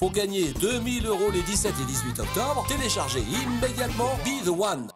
Pour gagner 2000 euros les 17 et 18 octobre, téléchargez immédiatement Bethewone.